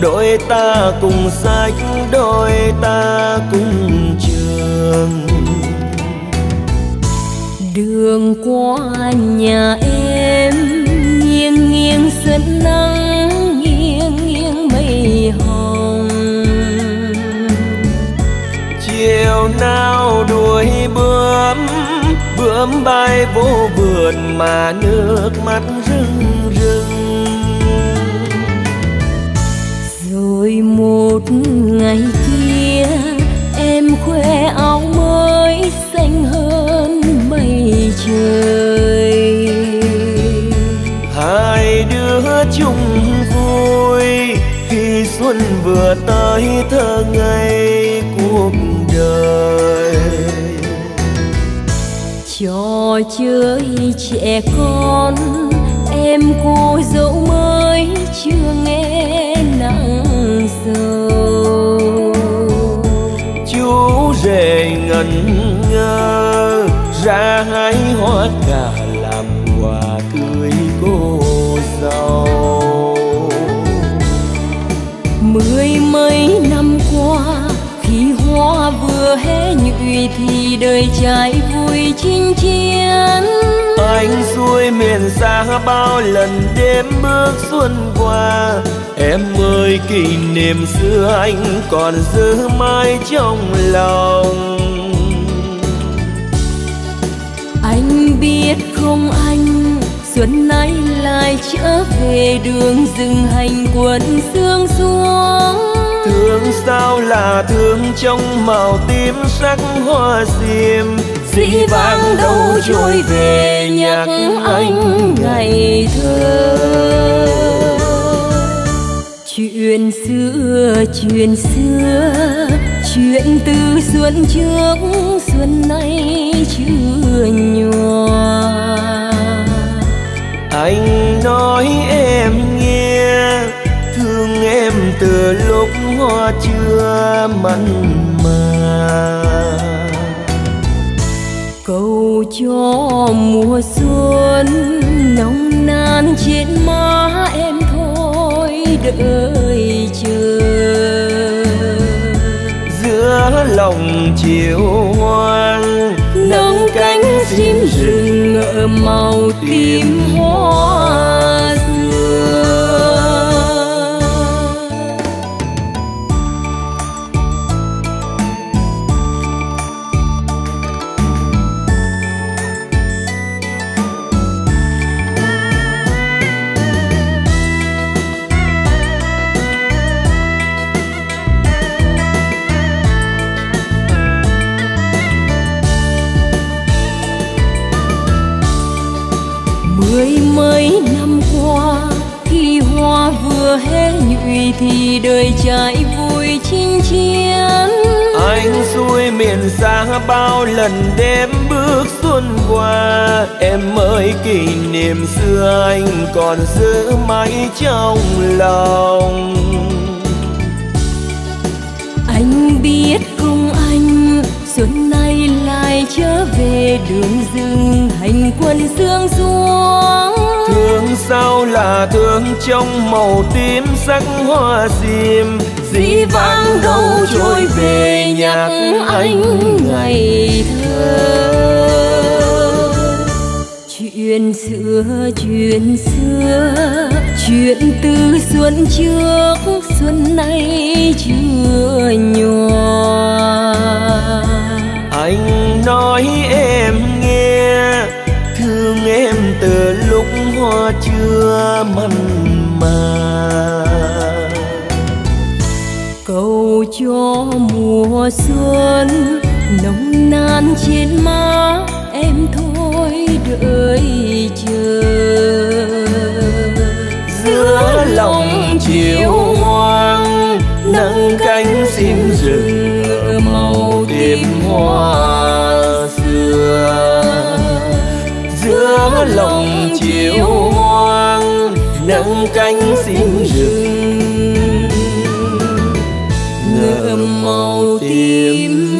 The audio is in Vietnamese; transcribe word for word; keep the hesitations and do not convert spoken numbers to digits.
đôi ta cùng sách, đôi ta cùng trường. Đường qua nhà em nghiêng nghiêng sân nắng, nghiêng nghiêng mây hồng. Chiều nào đuổi bướm, bướm bay vô vườn mà nước mắt rưng rưng. Rồi một ngày kia em khoe áo mới xanh hơn mây trời. Hai đứa chung vui khi xuân vừa tới thơ ngây cuộc đời. Trò chơi trẻ con em cô dẫu mới chưa nghe nắng sầu. Chú rể ngẩn ngơ ra hái hoa cà làm quà cưới cô dâu. Mười mấy năm qua khi hoa vừa hé nhụy thì đời trai vui chinh chiến. Anh xuôi miền xa bao lần đêm bước xuân qua. Em ơi kỷ niệm xưa anh còn giữ mãi trong lòng. Anh biết không anh, xuân nay lại trở về đường rừng hành quân sương xuống. Thương sao là thương trong màu tím sắc hoa diêm. Dĩ vãng đâu trôi về nhắc anh ngày thơ. Chuyện xưa, chuyện xưa, chuyện từ xuân trước, xuân nay chưa nhòa. Anh nói em nghe, thương em từ lúc hoa chưa mặn mà. Cầu cho mùa xuân nồng nàn trên má em thôi đợi chờ. Giữa lòng chiều hoang nắng cánh chim rừng ngỡ màu tím hoa xưa. Mấy năm qua khi hoa vừa hé nhụy thì đời trai vui chinh chiến. Anh xuôi miền xa bao lần đêm bước xuân qua. Em ơi kỷ niệm xưa anh còn giữ mãi trong lòng. Anh biết không anh, xuân nay lại trở về đường rừng hành quân sương xuống. Thương sao là thương trong màu tím sắc hoa diêm. Dĩ vãng đâu trôi về nhạc anh ngày thơ. Chuyện xưa, chuyện xưa, chuyện từ xuân trước, xuân nay chưa nhòa. Anh nói em nghe, thương em từ lúc hoa chưa mặn mà. Cầu cho mùa xuân nồng nàn trên má em thôi đợi chờ. Giữa lòng chiều hoang nắng cánh chim rừng màu tím hoa xưa. Giữa lòng chiều hoang nắng cánh chim rừng ngỡ màu tím.